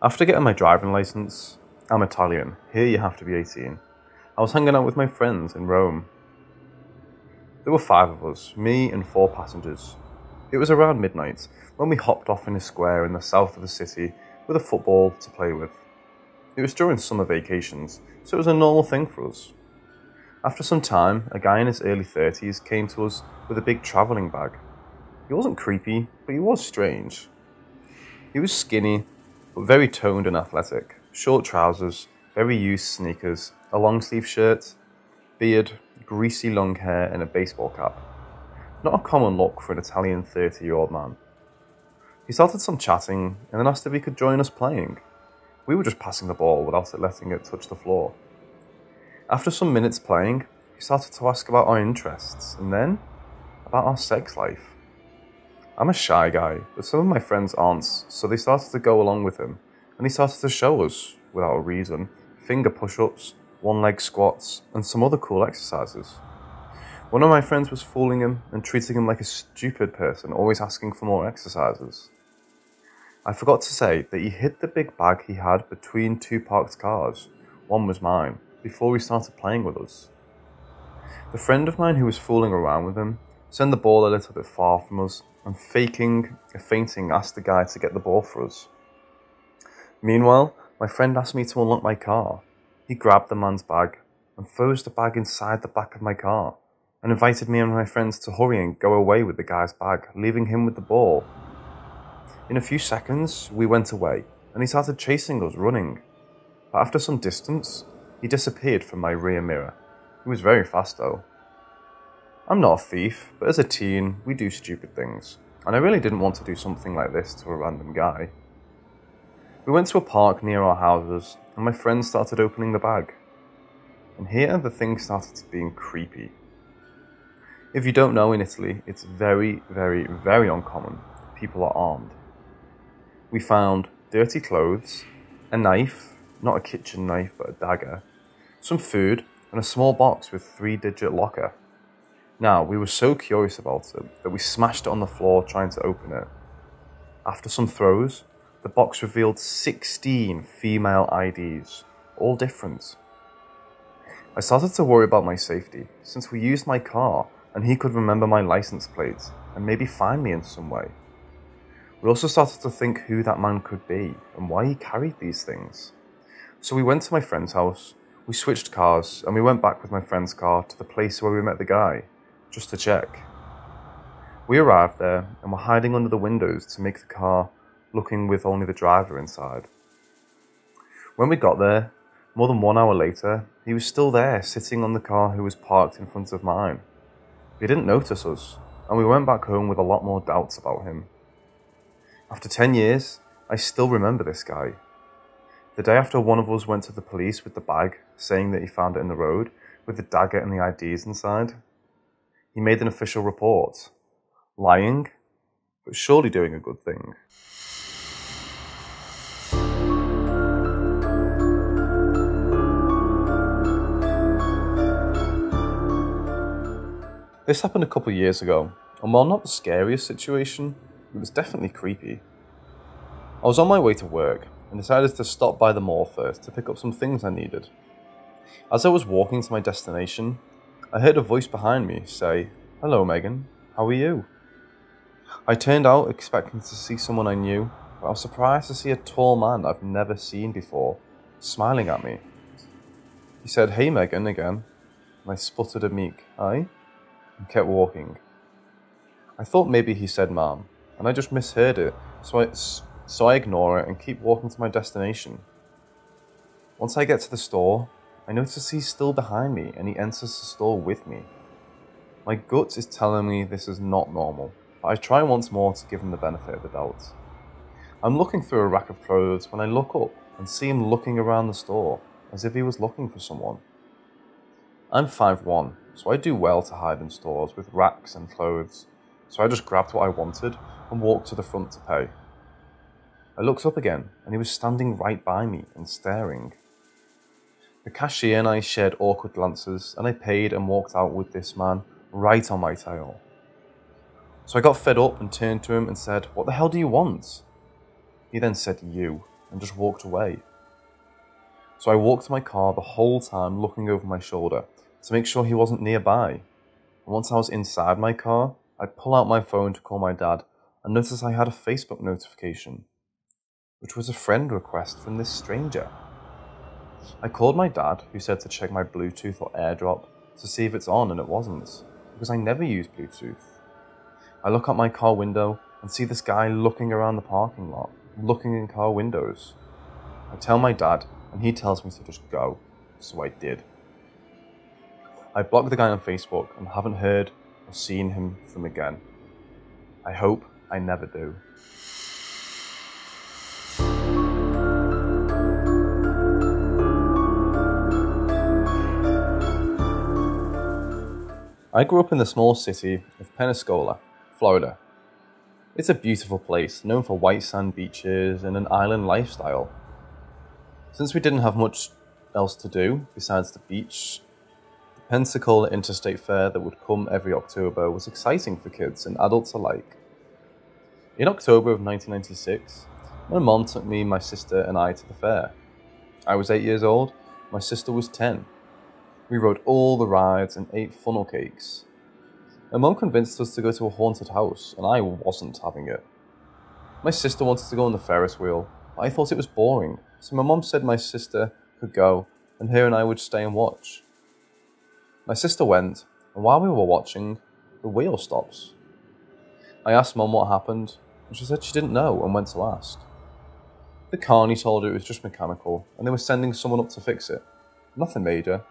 After getting my driving license, I'm Italian, here you have to be 18, I was hanging out with my friends in Rome. There were 5 of us, me and 4 passengers. It was around midnight when we hopped off in a square in the south of the city with a football to play with. It was during summer vacations, so it was a normal thing for us. After some time, a guy in his early 30s came to us with a big travelling bag. He wasn't creepy, but he was strange. He was skinny, but very toned and athletic. Short trousers, very used sneakers, a long sleeve shirt, beard, greasy long hair and a baseball cap. Not a common look for an Italian 30-year-old man. He started some chatting and then asked if he could join us playing. We were just passing the ball without it letting it touch the floor. After some minutes playing, he started to ask about our interests and then about our sex life. I'm a shy guy, but some of my friends aren't, so they started to go along with him. And he started to show us, without a reason, finger push-ups, one-leg squats, and some other cool exercises. One of my friends was fooling him and treating him like a stupid person, always asking for more exercises. I forgot to say that he hid the big bag he had between 2 parked cars, one was mine, before he started playing with us. The friend of mine who was fooling around with him sent the ball a little bit far from us, and feinting asked the guy to get the ball for us. Meanwhile, my friend asked me to unlock my car. He grabbed the man's bag and throws the bag inside the back of my car and invited me and my friends to hurry and go away with the guy's bag, leaving him with the ball. In a few seconds, we went away and he started chasing us, running. But after some distance, he disappeared from my rear mirror. He was very fast though. I'm not a thief, but as a teen, we do stupid things, and I really didn't want to do something like this to a random guy. We went to a park near our houses and my friends started opening the bag. And here the thing started being creepy. If you don't know, in Italy, it's very, very, very uncommon. People are armed. We found dirty clothes, a knife, not a kitchen knife but a dagger, some food and a small box with 3-digit locker. Now, we were so curious about it that we smashed it on the floor trying to open it. After some throws, the box revealed 16 female IDs, all different. I started to worry about my safety, since we used my car and he could remember my license plate and maybe find me in some way. We also started to think who that man could be and why he carried these things. So we went to my friend's house, we switched cars and we went back with my friend's car to the place where we met the guy, just to check. We arrived there and were hiding under the windows to make the car looking with only the driver inside. When we got there, more than 1 hour later, he was still there sitting on the car who was parked in front of mine. He didn't notice us, and we went back home with a lot more doubts about him. After 10 years, I still remember this guy. The day after, one of us went to the police with the bag, saying that he found it in the road, with the dagger and the IDs inside. He made an official report, lying, but surely doing a good thing. This happened a couple of years ago, and while not the scariest situation, it was definitely creepy. I was on my way to work and decided to stop by the mall first to pick up some things I needed. As I was walking to my destination, I heard a voice behind me say, "Hello Megan, how are you?" I turned out expecting to see someone I knew, but I was surprised to see a tall man I've never seen before, smiling at me. He said, "Hey Megan" again, and I sputtered a meek, "Aye?" and kept walking. I thought maybe he said "ma'am" and I just misheard it, so I ignore it and keep walking to my destination. Once I get to the store, I notice he's still behind me and he enters the store with me. My gut is telling me this is not normal, but I try once more to give him the benefit of the doubt. I'm looking through a rack of clothes when I look up and see him looking around the store as if he was looking for someone. I'm 5'1", so I do well to hide in stores with racks and clothes, so I just grabbed what I wanted and walked to the front to pay. I looked up again and he was standing right by me and staring. The cashier and I shared awkward glances and I paid and walked out with this man right on my tail. So I got fed up and turned to him and said, "What the hell do you want?" He then said "you" and just walked away. So I walked to my car the whole time looking over my shoulder to make sure he wasn't nearby. And once I was inside my car, I'd pull out my phone to call my dad and notice I had a Facebook notification, which was a friend request from this stranger. I called my dad, who said to check my Bluetooth or AirDrop to see if it's on, and it wasn't, because I never use Bluetooth. I look out my car window and see this guy looking around the parking lot, looking in car windows. I tell my dad, and he tells me to just go, so I did. I blocked the guy on Facebook and haven't heard or seen him from again. I hope I never do. I grew up in the small city of Pensacola, Florida. It's a beautiful place, known for white sand beaches and an island lifestyle. Since we didn't have much else to do besides the beach, the Pensacola Interstate Fair that would come every October was exciting for kids and adults alike. In October of 1996, my mom took me, my sister and I to the fair. I was 8 years old, my sister was 10. We rode all the rides and ate funnel cakes. My mom convinced us to go to a haunted house, and I wasn't having it. My sister wanted to go on the Ferris wheel, but I thought it was boring. So my mom said my sister could go, and her and I would stay and watch. My sister went, and while we were watching, the wheel stops. I asked mom what happened, and she said she didn't know and went to ask. The carny told her it was just mechanical, and they were sending someone up to fix it. Nothing major.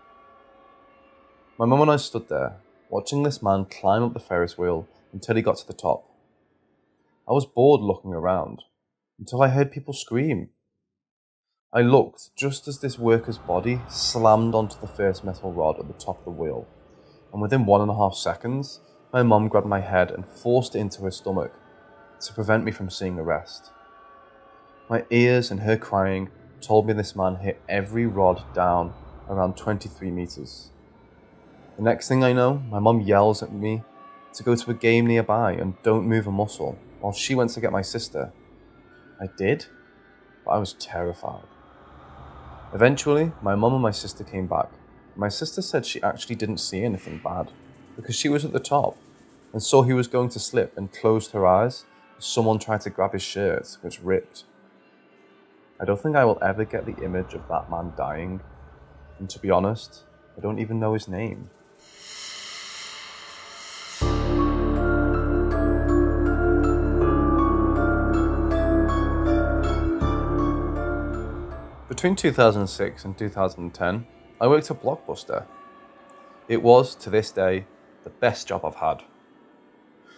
My mum and I stood there, watching this man climb up the Ferris wheel until he got to the top. I was bored looking around, until I heard people scream. I looked just as this worker's body slammed onto the first metal rod at the top of the wheel, and within 1.5 seconds, my mum grabbed my head and forced it into her stomach to prevent me from seeing the rest. My ears and her crying told me this man hit every rod down around 23 meters. The next thing I know, my mum yells at me to go to a game nearby and don't move a muscle, while she went to get my sister. I did, but I was terrified. Eventually, my mum and my sister came back. My sister said she actually didn't see anything bad because she was at the top and saw he was going to slip and closed her eyes as someone tried to grab his shirt, which ripped. I don't think I will ever get the image of that man dying, and to be honest, I don't even know his name. Between 2006 and 2010, I worked at Blockbuster. It was, to this day, the best job I've had.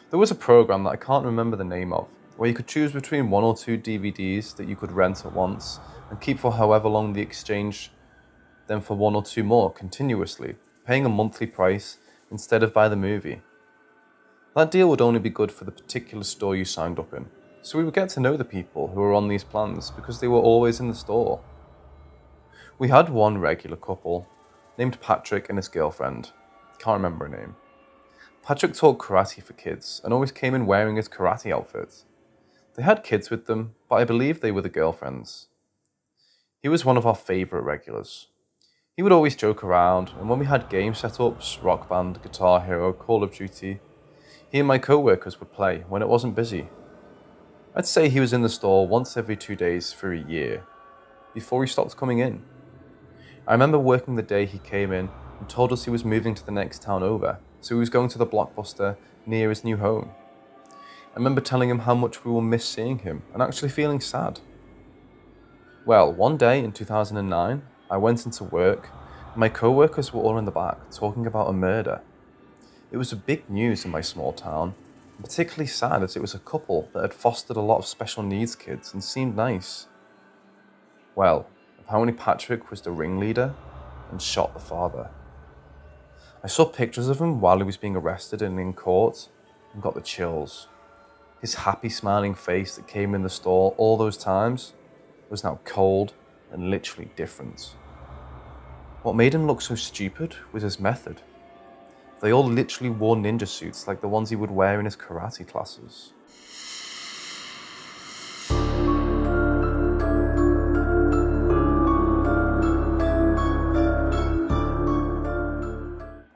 There was a program that I can't remember the name of, where you could choose between 1 or 2 DVDs that you could rent at once and keep for however long the exchange, then for 1 or 2 more continuously, paying a monthly price instead of by the movie. That deal would only be good for the particular store you signed up in, so we would get to know the people who were on these plans because they were always in the store. We had one regular couple, named Patrick and his girlfriend. Can't remember her name. Patrick taught karate for kids and always came in wearing his karate outfit. They had kids with them, but I believe they were the girlfriends. He was one of our favourite regulars. He would always joke around, and when we had game setups, Rock Band, Guitar Hero, Call of Duty, he and my co-workers would play when it wasn't busy. I'd say he was in the store once every 2 days for a year, before he stopped coming in. I remember working the day he came in and told us he was moving to the next town over, so he was going to the Blockbuster near his new home. I remember telling him how much we will miss seeing him and actually feeling sad. Well, one day in 2009, I went into work and my co-workers were all in the back talking about a murder. It was a big news in my small town, particularly sad as it was a couple that had fostered a lot of special needs kids and seemed nice. Well, apparently Patrick was the ringleader and shot the father. I saw pictures of him while he was being arrested and in court and got the chills. His happy smiling face that came in the store all those times was now cold and literally different. What made him look so stupid was his method. They all literally wore ninja suits like the ones he would wear in his karate classes.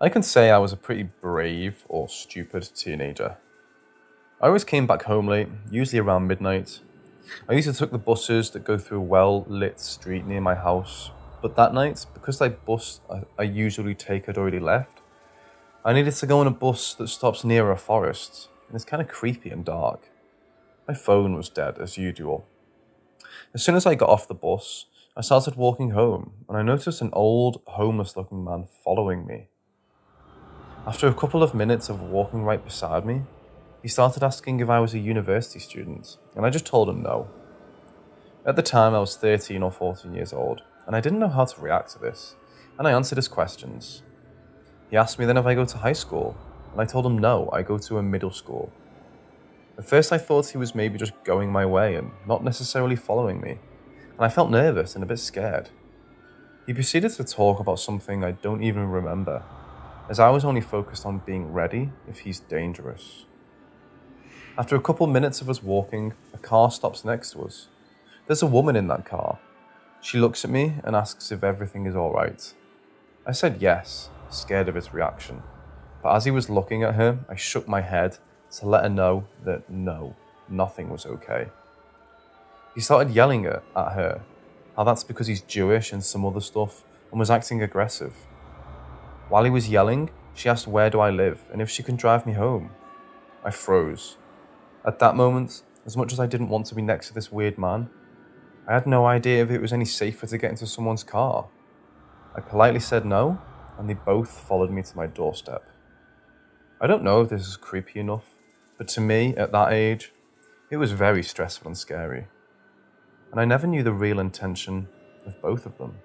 I can say I was a pretty brave or stupid teenager. I always came back home late, usually around midnight. I usually took the buses that go through a well-lit street near my house, but that night, because that bus I usually take had already left, I needed to go on a bus that stops near a forest, and it's kind of creepy and dark. My phone was dead, as usual. As soon as I got off the bus, I started walking home, and I noticed an old, homeless-looking man following me. After a couple of minutes of walking right beside me, he started asking if I was a university student, and I just told him no. At the time, I was 13 or 14 years old, and I didn't know how to react to this, and I answered his questions. He asked me then if I go to high school, and I told him no, I go to a middle school. At first, I thought he was maybe just going my way and not necessarily following me, and I felt nervous and a bit scared. He proceeded to talk about something I don't even remember, as I was only focused on being ready if he's dangerous. After a couple minutes of us walking, a car stops next to us. There's a woman in that car. She looks at me and asks if everything is alright. I said yes, scared of his reaction. But as he was looking at her, I shook my head to let her know that no, nothing was okay. He started yelling at her, how that's because he's Jewish and some other stuff, and was acting aggressive. While he was yelling, she asked where do I live and if she can drive me home. I froze. At that moment, as much as I didn't want to be next to this weird man, I had no idea if it was any safer to get into someone's car. I politely said no, and they both followed me to my doorstep. I don't know if this is creepy enough, but to me, at that age, it was very stressful and scary. And I never knew the real intention of both of them.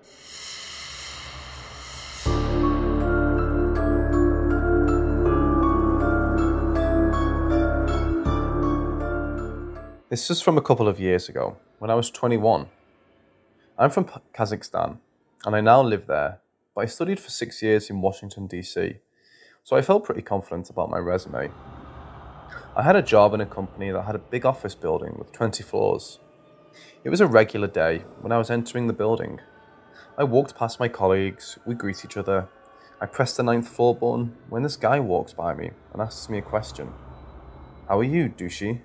This is from a couple of years ago, when I was 21. I'm from Kazakhstan, and I now live there, but I studied for 6 years in Washington, DC, so I felt pretty confident about my resume. I had a job in a company that had a big office building with 20 floors. It was a regular day when I was entering the building. I walked past my colleagues, we greet each other. I pressed the 9th floor button when this guy walks by me and asks me a question. "How are you, douchey?"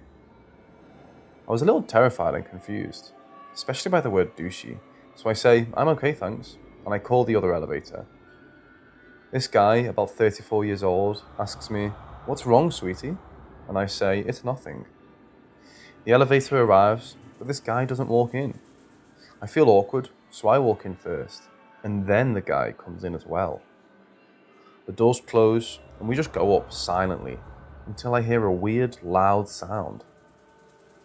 I was a little terrified and confused, especially by the word douchey, so I say, "I'm okay, thanks," and I call the other elevator. This guy, about 34 years old, asks me, "What's wrong, sweetie?" And I say, "It's nothing." The elevator arrives, but this guy doesn't walk in. I feel awkward, so I walk in first, and then the guy comes in as well. The doors close, and we just go up silently, until I hear a weird, loud sound.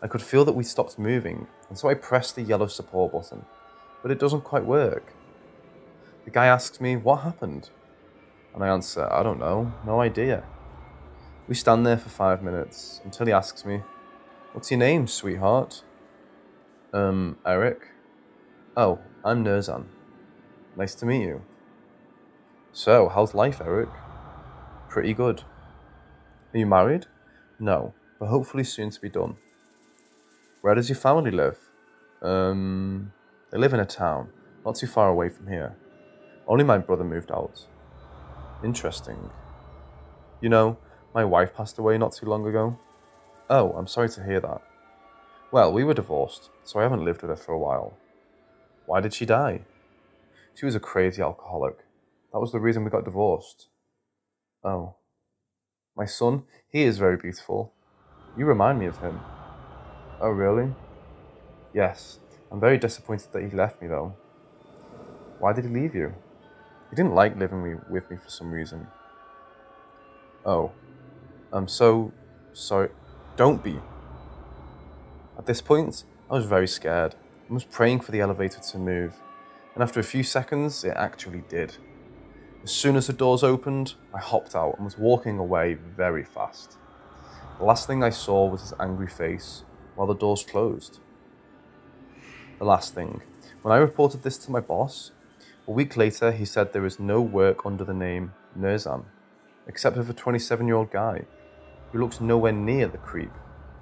I could feel that we stopped moving, and so I pressed the yellow support button, but it doesn't quite work. The guy asks me, "What happened?" And I answer, "I don't know, no idea." We stand there for 5 minutes, until he asks me, "What's your name, sweetheart?" Eric. "Oh, I'm Nerzan. Nice to meet you." "So, how's life, Eric?" "Pretty good." "Are you married?" "No, but hopefully soon to be done." "Where does your family live?" They live in a town, not too far away from here. Only my brother moved out." "Interesting. You know, my wife passed away not too long ago." "Oh, I'm sorry to hear that." "Well, we were divorced, so I haven't lived with her for a while." "Why did she die?" "She was a crazy alcoholic. That was the reason we got divorced." "Oh. My son, he is very beautiful. You remind me of him." "Oh, really?" "Yes. I'm very disappointed that he left me, though." "Why did he leave you?" "He didn't like living with me for some reason." "Oh. I'm so sorry." "Don't be." At this point, I was very scared and was praying for the elevator to move. And after a few seconds, it actually did. As soon as the doors opened, I hopped out and was walking away very fast. The last thing I saw was his angry face while the doors closed. The last thing, when I reported this to my boss, a week later he said there is no work under the name Nerzan, except for a 27-year-old guy who looks nowhere near the creep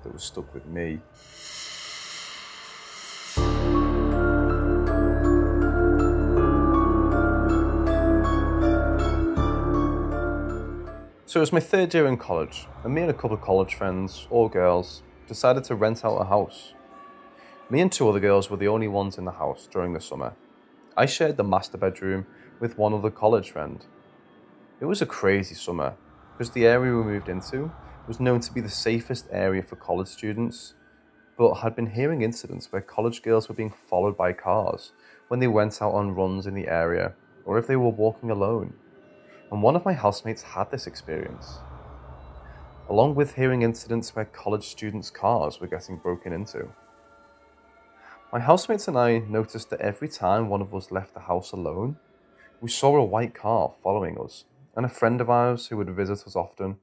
that was stuck with me. So it was my third year in college, and me and a couple of college friends, all girls, decided to rent out a house. Me and two other girls were the only ones in the house during the summer. I shared the master bedroom with one other college friend. It was a crazy summer, because the area we moved into was known to be the safest area for college students, but had been hearing incidents where college girls were being followed by cars when they went out on runs in the area, or if they were walking alone. And one of my housemates had this experience, along with hearing incidents where college students' cars were getting broken into. My housemates and I noticed that every time one of us left the house alone, we saw a white car following us, and a friend of ours who would visit us often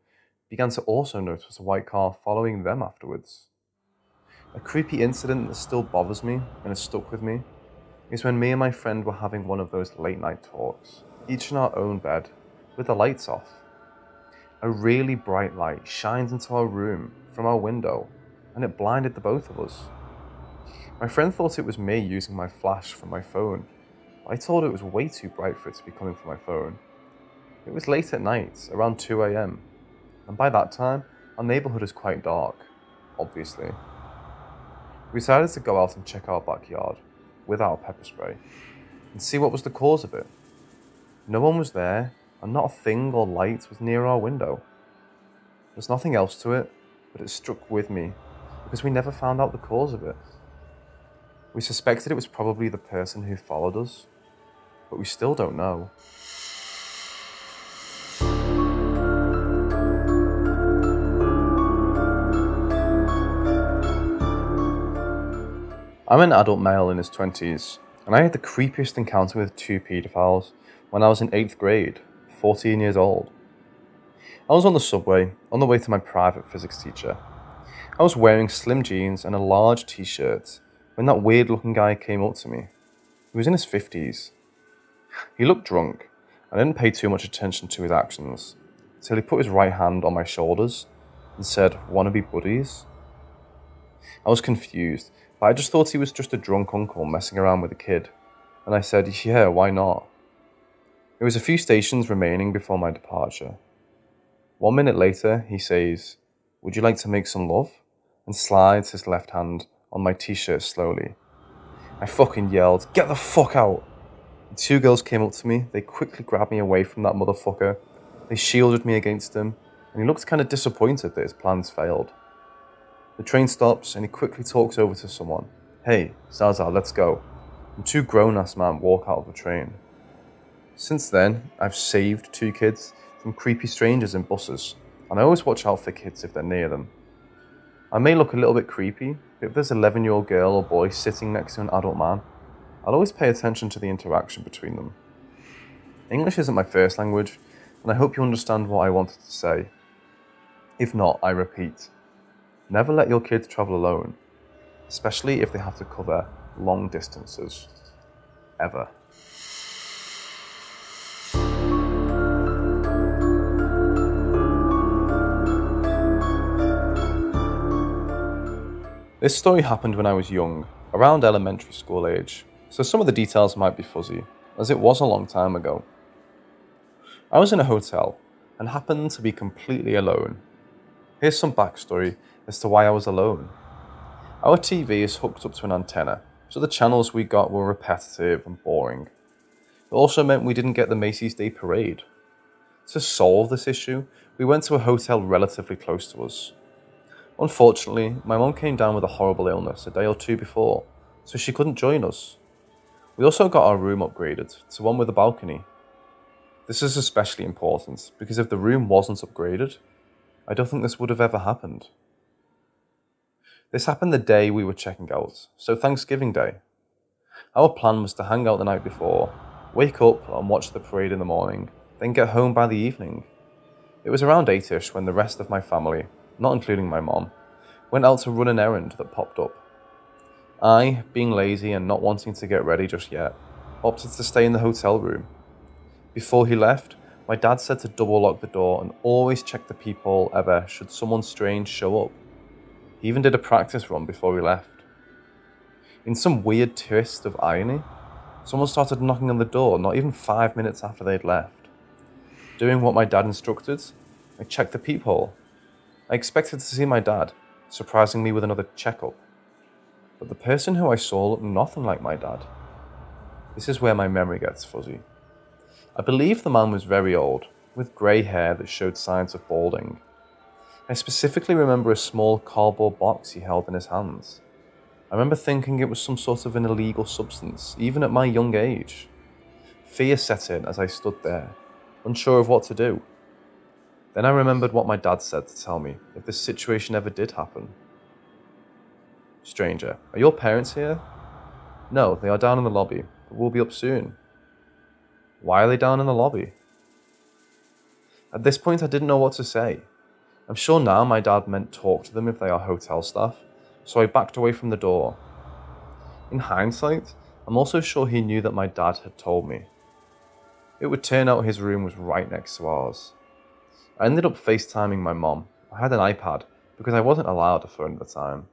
began to also notice a white car following them afterwards. A creepy incident that still bothers me and has stuck with me is when me and my friend were having one of those late night talks, each in our own bed, with the lights off. A really bright light shines into our room from our window, and it blinded the both of us. My friend thought it was me using my flash from my phone. I told her it was way too bright for it to be coming from my phone. It was late at night, around 2 AM, and by that time, our neighbourhood is quite dark, obviously. We decided to go out and check our backyard with our pepper spray and see what was the cause of it. No one was there, and not a thing or light was near our window. There's nothing else to it, but it struck with me because we never found out the cause of it. We suspected it was probably the person who followed us, but we still don't know. I'm an adult male in his 20s, and I had the creepiest encounter with two paedophiles when I was in 8th grade, 14 years old. I was on the subway, on the way to my private physics teacher. I was wearing slim jeans and a large t-shirt when that weird looking guy came up to me. He was in his 50s. He looked drunk, and I didn't pay too much attention to his actions, till he put his right hand on my shoulders and said, "Wanna be buddies?" I was confused, but I just thought he was just a drunk uncle messing around with a kid, and I said, "Yeah, why not?" There was a few stations remaining before my departure. 1 minute later, he says, "Would you like to make some love?" and slides his left hand on my t-shirt slowly. I fucking yelled, "Get the fuck out!" The two girls came up to me. They quickly grabbed me away from that motherfucker. They shielded me against him, and he looked kind of disappointed that his plans failed. The train stops, and he quickly talks over to someone. "Hey, Zaza, let's go." And two grown-ass men walk out of the train. Since then, I've saved two kids from creepy strangers in buses, and I always watch out for kids if they're near them. I may look a little bit creepy, but if there's an 11-year-old girl or boy sitting next to an adult man, I'll always pay attention to the interaction between them. English isn't my first language, and I hope you understand what I wanted to say. If not, I repeat, never let your kids travel alone, especially if they have to cover long distances. Ever. This story happened when I was young, around elementary school age, so some of the details might be fuzzy, as it was a long time ago. I was in a hotel, and happened to be completely alone. Here's some backstory as to why I was alone. Our TV is hooked up to an antenna, so the channels we got were repetitive and boring. It also meant we didn't get the Macy's Day Parade. To solve this issue, we went to a hotel relatively close to us. Unfortunately, my mum came down with a horrible illness a day or two before, so she couldn't join us. We also got our room upgraded to one with a balcony. This is especially important because if the room wasn't upgraded, I don't think this would have ever happened. This happened the day we were checking out, so Thanksgiving Day. Our plan was to hang out the night before, wake up and watch the parade in the morning, then get home by the evening. It was around 8ish when the rest of my family, not including my mom, went out to run an errand that popped up. I, being lazy and not wanting to get ready just yet, opted to stay in the hotel room. Before he left, my dad said to double lock the door and always check the peephole ever should someone strange show up. He even did a practice run before he left. In some weird twist of irony, someone started knocking on the door not even 5 minutes after they'd left. Doing what my dad instructed, I checked the peephole. I expected to see my dad, surprising me with another checkup. But the person who I saw looked nothing like my dad. This is where my memory gets fuzzy. I believe the man was very old, with grey hair that showed signs of balding. I specifically remember a small cardboard box he held in his hands. I remember thinking it was some sort of an illegal substance, even at my young age. Fear set in as I stood there, unsure of what to do. Then I remembered what my dad said to tell me if this situation ever did happen. "Stranger, are your parents here?" "No, they are down in the lobby, but we'll be up soon." "Why are they down in the lobby?" At this point, I didn't know what to say. I'm sure now my dad meant talk to them if they are hotel staff, so I backed away from the door. In hindsight, I'm also sure he knew that my dad had told me. It would turn out his room was right next to ours. I ended up FaceTiming my mom. I had an iPad because I wasn't allowed a phone at the time.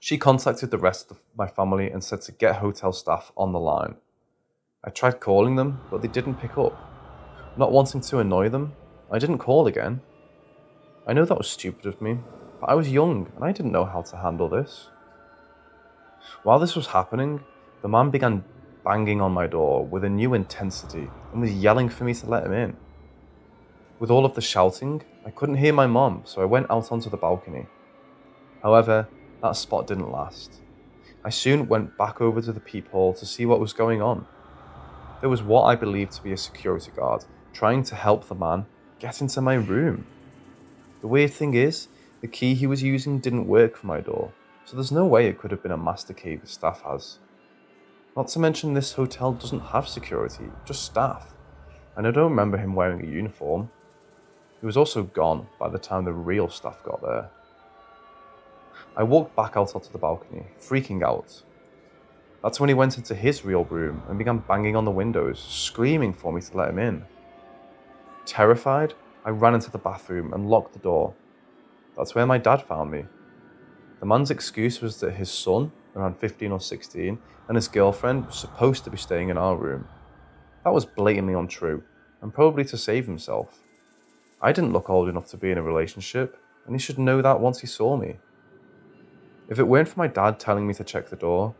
She contacted the rest of my family and said to get hotel staff on the line. I tried calling them, but they didn't pick up. Not wanting to annoy them, I didn't call again. I know that was stupid of me, but I was young and I didn't know how to handle this. While this was happening, the man began banging on my door with a new intensity and was yelling for me to let him in. With all of the shouting, I couldn't hear my mom, so I went out onto the balcony. However, that spot didn't last. I soon went back over to the peephole to see what was going on. There was what I believed to be a security guard trying to help the man get into my room. The weird thing is, the key he was using didn't work for my door, so there's no way it could have been a master key the staff has. Not to mention this hotel doesn't have security, just staff, and I don't remember him wearing a uniform. He was also gone by the time the real staff got there. I walked back out onto the balcony, freaking out. That's when he went into his real room and began banging on the windows, screaming for me to let him in. Terrified, I ran into the bathroom and locked the door. That's where my dad found me. The man's excuse was that his son, around 15 or 16, and his girlfriend were supposed to be staying in our room. That was blatantly untrue, and probably to save himself. I didn't look old enough to be in a relationship, and he should know that once he saw me. If it weren't for my dad telling me to check the door,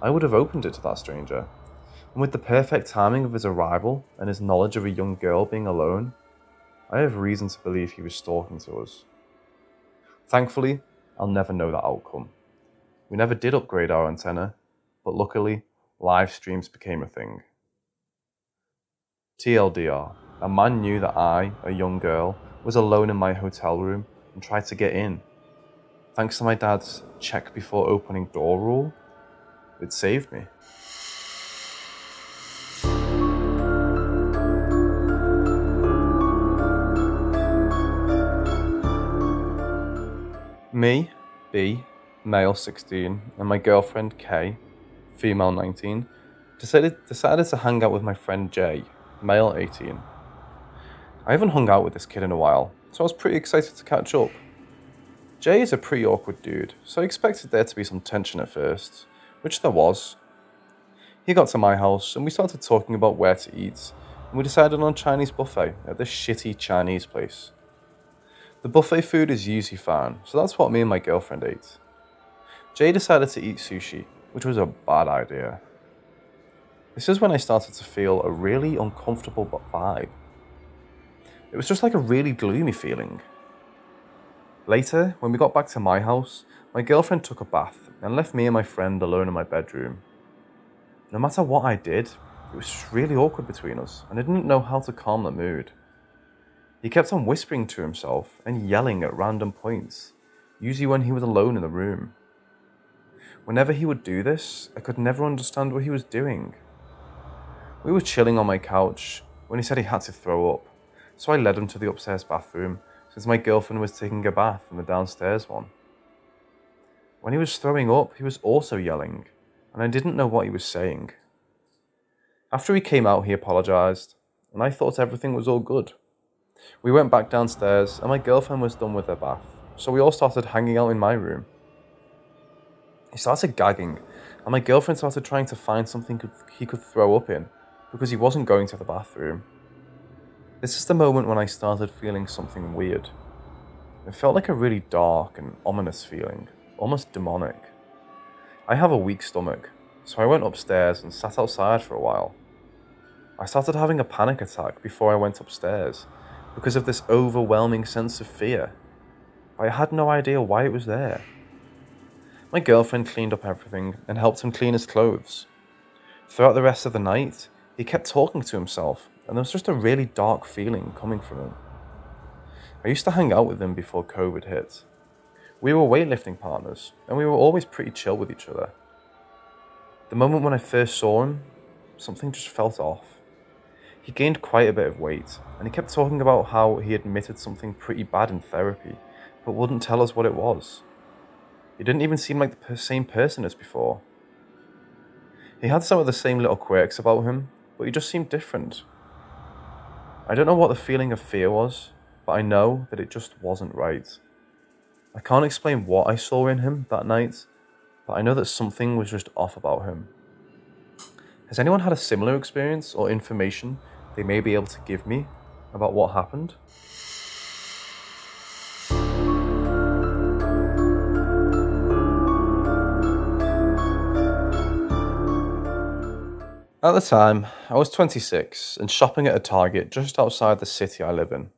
I would have opened it to that stranger, and with the perfect timing of his arrival and his knowledge of a young girl being alone, I have reason to believe he was stalking to us. Thankfully, I'll never know that outcome. We never did upgrade our antenna, but luckily, live streams became a thing. TLDR, a man knew that I, a young girl, was alone in my hotel room and tried to get in. Thanks to my dad's check before opening door rule, it saved me. Me, B, male 16, and my girlfriend K, female 19, decided to hang out with my friend J, male 18. I haven't hung out with this kid in a while, so I was pretty excited to catch up. Jay is a pretty awkward dude, so I expected there to be some tension at first, which there was. He got to my house and we started talking about where to eat, and we decided on a Chinese buffet at this shitty Chinese place. The buffet food is usually fine, so that's what me and my girlfriend ate. Jay decided to eat sushi, which was a bad idea. This is when I started to feel a really uncomfortable vibe. It was just like a really gloomy feeling. Later, when we got back to my house, my girlfriend took a bath and left me and my friend alone in my bedroom. No matter what I did, it was just really awkward between us, and I didn't know how to calm the mood. He kept on whispering to himself and yelling at random points, usually when he was alone in the room. Whenever he would do this, I could never understand what he was doing. We were chilling on my couch when he said he had to throw up, so I led him to the upstairs bathroom, since my girlfriend was taking a bath in the downstairs one. When he was throwing up, he was also yelling, and I didn't know what he was saying. After he came out, he apologised, and I thought everything was all good. We went back downstairs, and my girlfriend was done with her bath, so we all started hanging out in my room. He started gagging, and my girlfriend started trying to find something he could throw up in, because he wasn't going to the bathroom. This is the moment when I started feeling something weird. It felt like a really dark and ominous feeling, almost demonic. I have a weak stomach, so I went upstairs and sat outside for a while. I started having a panic attack before I went upstairs because of this overwhelming sense of fear. I had no idea why it was there. My girlfriend cleaned up everything and helped him clean his clothes. Throughout the rest of the night, he kept talking to himself, and there was just a really dark feeling coming from him. I used to hang out with him before COVID hit. We were weightlifting partners, and we were always pretty chill with each other. The moment when I first saw him, something just felt off. He gained quite a bit of weight, and he kept talking about how he admitted something pretty bad in therapy, but wouldn't tell us what it was. He didn't even seem like the same person as before. He had some of the same little quirks about him, but he just seemed different. I don't know what the feeling of fear was, but I know that it just wasn't right. I can't explain what I saw in him that night, but I know that something was just off about him. Has anyone had a similar experience or information they may be able to give me about what happened? At the time, I was 26 and shopping at a Target just outside the city I live in.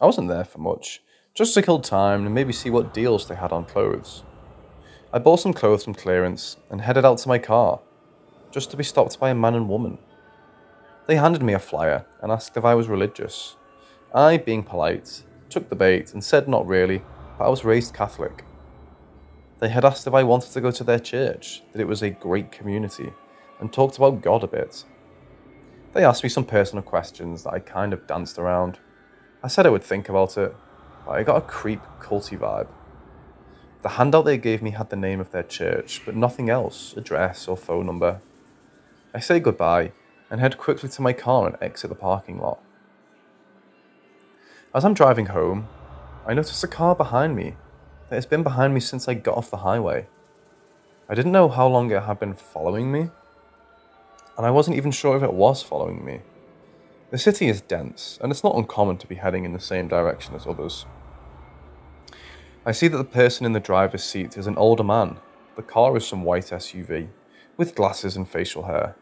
I wasn't there for much, just to kill time and maybe see what deals they had on clothes. I bought some clothes from clearance and headed out to my car, just to be stopped by a man and woman. They handed me a flyer and asked if I was religious. I, being polite, took the bait and said not really, but I was raised Catholic. They had asked if I wanted to go to their church, that it was a great community, and talked about God a bit. They asked me some personal questions that I kind of danced around. I said I would think about it, but I got a creep, culty vibe. The handout they gave me had the name of their church, but nothing else, address or phone number. I say goodbye and head quickly to my car and exit the parking lot. As I'm driving home, I notice a car behind me that has been behind me since I got off the highway. I didn't know how long it had been following me, and I wasn't even sure if it was following me. The city is dense, and it's not uncommon to be heading in the same direction as others. I see that the person in the driver's seat is an older man. The car is some white SUV, with glasses and facial hair.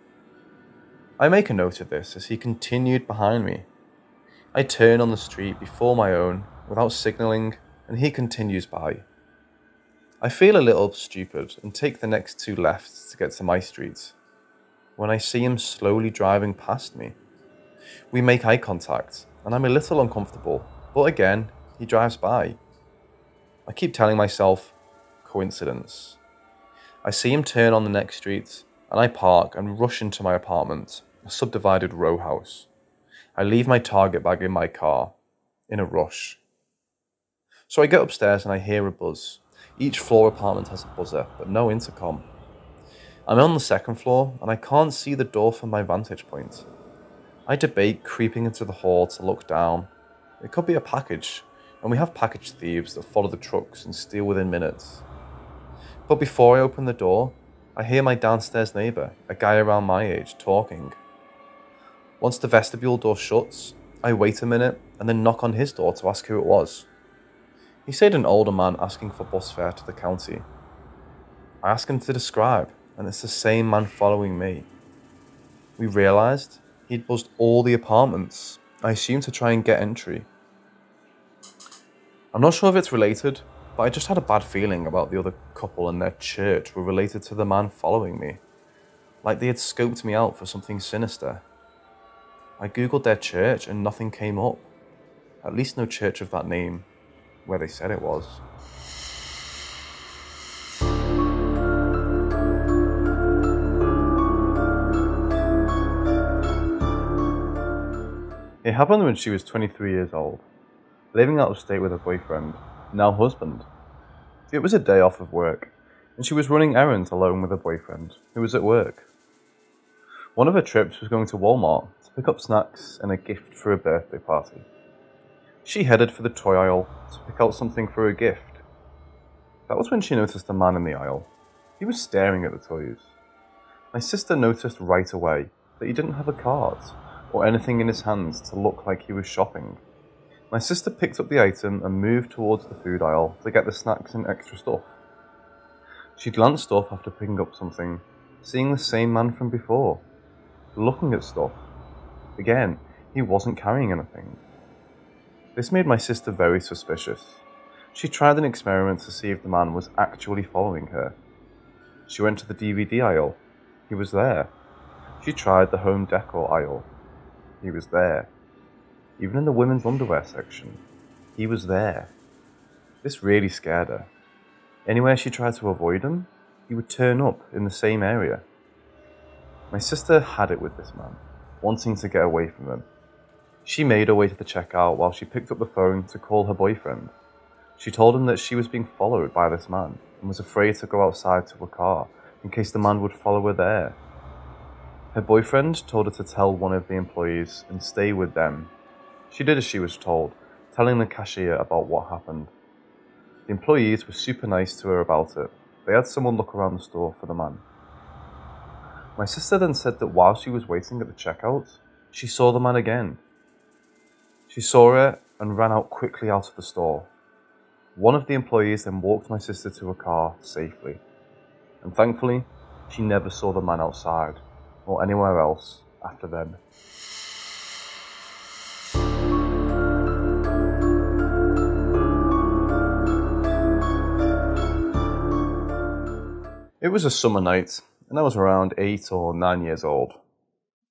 I make a note of this as he continued behind me. I turn on the street before my own, without signalling, and he continues by. I feel a little stupid and take the next two lefts to get to my street, when I see him slowly driving past me. We make eye contact, and I'm a little uncomfortable, but again, he drives by. I keep telling myself, coincidence. I see him turn on the next street, and I park and rush into my apartment, a subdivided row house. I leave my Target bag in my car, in a rush. So I get upstairs and I hear a buzz. Each floor apartment has a buzzer, but no intercom. I'm on the second floor, and I can't see the door from my vantage point. I debate creeping into the hall to look down. It could be a package, and we have package thieves that follow the trucks and steal within minutes. But before I open the door, I hear my downstairs neighbour, a guy around my age, talking. Once the vestibule door shuts, I wait a minute and then knock on his door to ask who it was. He said an older man asking for bus fare to the county. I ask him to describe, and it's the same man following me. We realised he'd buzzed all the apartments, I assume to try and get entry. I'm not sure if it's related, but I just had a bad feeling about the other couple and their church were related to the man following me, like they had scoped me out for something sinister. I googled their church and nothing came up, at least no church of that name, where they said it was. It happened when she was 23 years old, living out of state with her boyfriend, now husband. It was a day off of work, and she was running errands alone with her boyfriend, who was at work. One of her trips was going to Walmart to pick up snacks and a gift for a birthday party. She headed for the toy aisle to pick out something for her gift. That was when she noticed a man in the aisle. He was staring at the toys. My sister noticed right away that he didn't have a card, or anything in his hands to look like he was shopping. My sister picked up the item and moved towards the food aisle to get the snacks and extra stuff. She glanced up after picking up something, seeing the same man from before, looking at stuff. Again, he wasn't carrying anything. This made my sister very suspicious. She tried an experiment to see if the man was actually following her. She went to the DVD aisle. He was there. She tried the home decor aisle. He was there. Even in the women's underwear section, he was there. This really scared her. Anywhere she tried to avoid him, he would turn up in the same area. My sister had it with this man, wanting to get away from him. She made her way to the checkout while she picked up the phone to call her boyfriend. She told him that she was being followed by this man and was afraid to go outside to her car in case the man would follow her there. Her boyfriend told her to tell one of the employees and stay with them. She did as she was told, telling the cashier about what happened. The employees were super nice to her about it. They had someone look around the store for the man. My sister then said that while she was waiting at the checkout, she saw the man again. She saw it and ran out quickly out of the store. One of the employees then walked my sister to her car safely, and thankfully, she never saw the man outside or anywhere else after then. It was a summer night, and I was around 8 or 9 years old.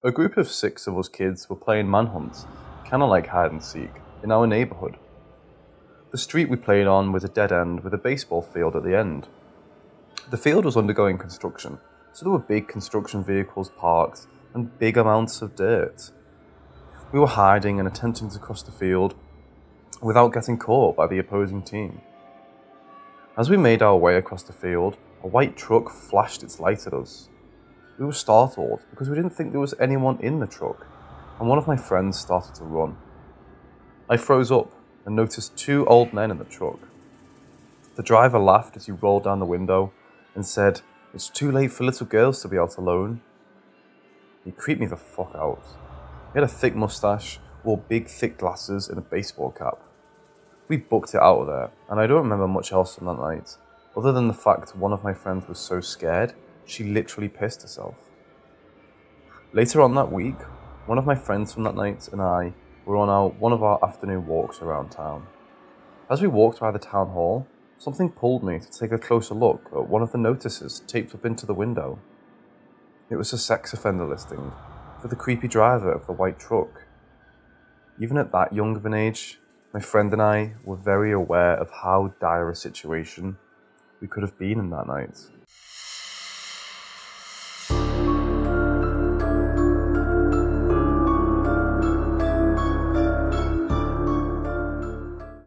A group of 6 of us kids were playing manhunt, kind of like hide and seek, in our neighbourhood. The street we played on was a dead end with a baseball field at the end. The field was undergoing construction, so there were big construction vehicles parked and big amounts of dirt. We were hiding and attempting to cross the field without getting caught by the opposing team. As we made our way across the field, a white truck flashed its light at us. We were startled because we didn't think there was anyone in the truck, and one of my friends started to run. I froze up and noticed 2 old men in the truck. The driver laughed as he rolled down the window and said, "It's too late for little girls to be out alone." He creeped me the fuck out. He had a thick mustache, wore big thick glasses and a baseball cap. We booked it out of there, and I don't remember much else from that night, other than the fact one of my friends was so scared, she literally pissed herself. Later on that week, one of my friends from that night and I were on one of our afternoon walks around town. As we walked by the town hall, something pulled me to take a closer look at one of the notices taped up into the window. It was a sex offender listing for the creepy driver of the white truck. Even at that young of an age, my friend and I were very aware of how dire a situation we could have been in that night.